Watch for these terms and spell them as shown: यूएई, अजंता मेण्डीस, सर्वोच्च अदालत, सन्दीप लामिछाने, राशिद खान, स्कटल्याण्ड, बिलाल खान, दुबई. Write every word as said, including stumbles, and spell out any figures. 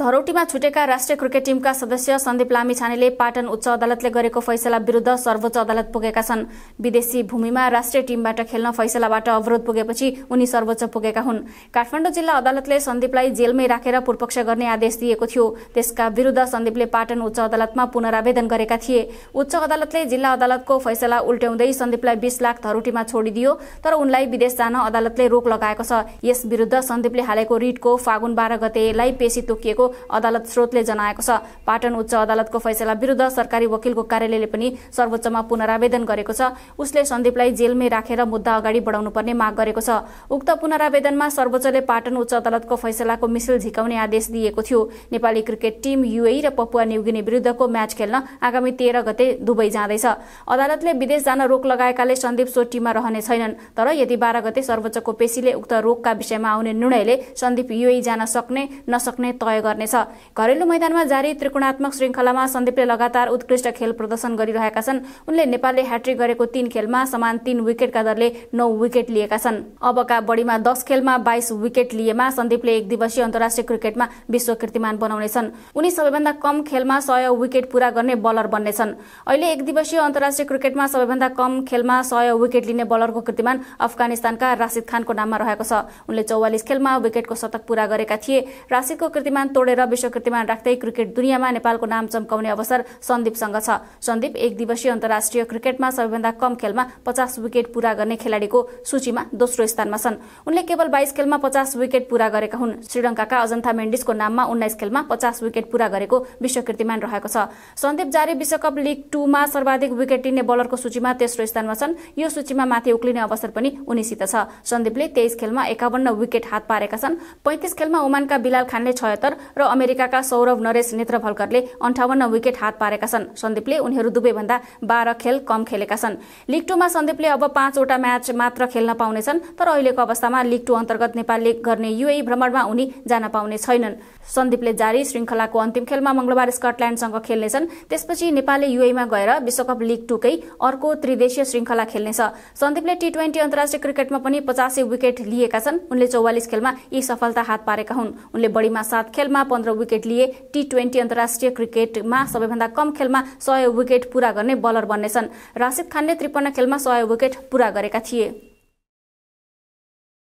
धरौटीमा छुटेका राष्ट्रिय क्रिकेट टिमका सदस्य सन्दीप लामिछानेले पटन उच्च अदालतले गरेको फैसला विरुद्ध सर्वोच्च अदालत पुगेका छन्। विदेशी भूमिमा राष्ट्रिय टिमबाट खेल्न फैसलाबाट अवरोध पुगेपछि उनी सर्वोच्च पुगेका हुन्। काठमाडौँ जिल्ला अदालतले सन्दीपलाई जेलमै राखेर पूर्वपक्ष गर्ने आदेश दिएको थियो। त्यसका विरुद्ध सन्दीपले पटन उच्च अदालतमा पुनरावेदन गरेका थिए। उच्च अदालतले जिल्ला अदालतको फैसला उल्ट्याउँदै सन्दीपलाई बीस लाख धरौटीमा छोडिदियो, तर उनलाई विदेश जान अदालतले रोक लगाएको छ। यस विरुद्ध सन्दीपले हालेको रिटको फागुन बाह्र गतेलाई पेशी तोकिएको अदालत स्रोतले जनाएको छ। पटन उच्च अदालतको फैसला विरुद्ध सरकारी वकिलको कार्यालयले पनि सर्वोच्चमा पुनरावेदन गरेको छ। उसले सन्दीपलाई जेलमै राखेर मुद्दा अगाडि बढाउनुपर्ने माग गरेको छ। उक्त पुनरावेदनमा सर्वोच्चले पटन उच्च अदालतको फैसलाको मिसिल झिकाउने आदेश दिएको थियो। नेपाली क्रिकेट टिम यूएई र पपुआ न्युगिनी विरुद्धको म्याच खेल्न आगामी तेह्र गते दुबई जाँदैछ। अदालतले विदेश जान रोक लगाएकाले सन्दीप सो टिममा रहने छैनन्, तर यदि बाह्र गते सर्वोच्चको पेशीले उक्त रोकका विषयमा आउने निर्णयले सन्दीप यूएई जान सक्ने नसक्ने तय घरेलु मैदानमा जारी त्रिकोणात्मक श्रृंखलामा सन्दीपले लगातार उत्कृष्ट खेल प्रदर्शन गरिरहेका छन्। उनले नेपालले ह्याट्रिक गरेको तीन खेलमा समान तीन विकेटका दरले नौ विकेट लिएका छन्। अबका बढीमा दस खेलमा बाइस विकेट लिएमा सन्दीपले एक दिवसीय अन्तर्राष्ट्रिय क्रिकेटमा विश्व कीर्तिमान बनाउनेछन्। उनी सबैभन्दा कम खेलमा सय विकेट पूरा गर्ने बलर बन्नेछन्। अहिले एक दिवसीय अन्तर्राष्ट्रिय क्रिकेटमा सबैभन्दा कम खेलमा सय विकेट लिने बलरको कीर्तिमान अफगानिस्तानका राशिद खानको नाममा रहेको छ। उनले चौवालीस खेलमा विकेटको शतक पूरा गरेका थिए। राशिदको कीर्तिमान तोडेर विश्व कीर्तिमान राख्दै क्रिकेट दुनियाँमा नेपालको नाम चम्काउने अवसर सन्दीपसँग छ। सन्दीप एक दिवसीय अन्तर्राष्ट्रिय क्रिकेटमा सबैभन्दा कम खेलमा पचास विकेट पूरा गर्ने खेलाडीको सूचीमा दोस्रो स्थानमा छन्। उनले केवल बाइस खेलमा पचास विकेट पूरा गरेका हुन्। श्रीलङ्काका अजंता मेण्डीसको नाममा उन्नाइस खेलमा पचास विकेट पूरा गरेको विश्व कीर्तिमान रहेको छ। सन्दीप जारी विश्वकप लीग टूमा सर्वाधिक विकेट लिने बलरको सूचीमा तेस्रो स्थानमा छन्। यो सूचीमा माथि उक्लिने अवसर पनि उनीसित छ। सन्दीपले तेइस खेलमा एकावन्न विकेट हात पारेका छन्। पैंतिस खेलमा ओमानका बिलाल खानले छयत्तर र अमेरिकाका सौरभ नरेश नेत्रफलकरले अन्ठाउन्न विकेट हात पारेका छन्। सन्दीपले उनीहरू दुवैभन्दा बाह्र खेल कम खेलेका छन्। लिग टूमा सन्दीपले अब पाँचवटा म्याच मात्र खेल्न पाउनेछन्, तर अहिलेको अवस्थामा लिग टू अन्तर्गत नेपालले गर्ने यूएई भ्रमणमा उनी जान पाउने छैनन्। सन्दीपले जारी श्रृंखलाको अन्तिम खेलमा मंगलबार स्कटल्याण्डसँग खेल्नेछन्। त्यसपछि नेपालले यूएईमा गएर विश्वकप लिग टूकै अर्को त्रिदेशीय श्रृंखला खेल्नेछ। सन्दीपले टी ट्वेन्टी अन्तर्राष्ट्रिय क्रिकेटमा पनि पचासी विकेट लिएका छन्। उनले चौवालीस खेलमा यी सफलता हात पारेका हुन्। उनले बढीमा सात खेलमा पन्ध्र विकेट लिए टी ट्वेन्टी अन्तर्राष्ट्रिय क्रिकेटमा सबैभन्दा कम खेलमा सय विकेट पूरा गर्ने बलर बन्नेछन्। राशिद खानले त्रिपन्न खेलमा सय विकेट पूरा गरेका थिए।